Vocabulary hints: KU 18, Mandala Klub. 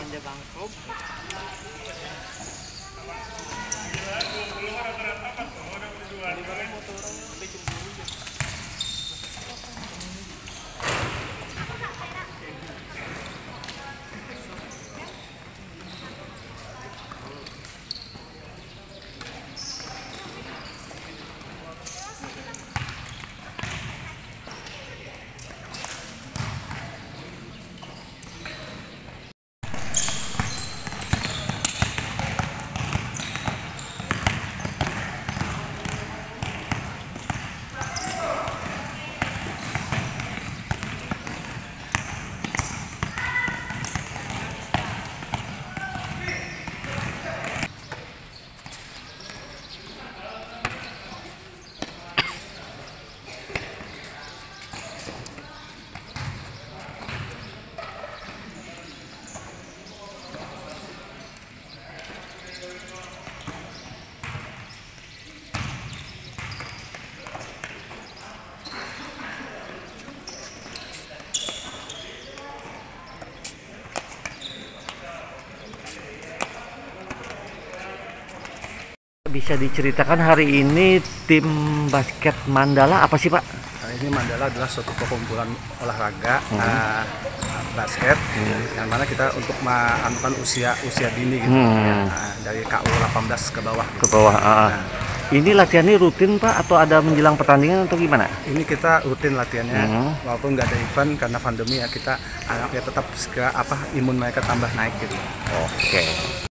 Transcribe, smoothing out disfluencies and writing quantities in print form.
Mandala Klub. Bisa diceritakan hari ini tim basket Mandala apa sih Pak? Hari ini Mandala adalah suatu perkumpulan olahraga basket yang mana kita untuk menentukan usia dini gitu ya, dari KU 18 ke bawah. Gitu. Ke bawah. Nah, ini latihannya rutin Pak atau ada menjelang pertandingan atau gimana? Ini kita rutin latihannya walaupun nggak ada event karena pandemi ya kita anaknya tetap imun mereka tambah naik gitu. Oke.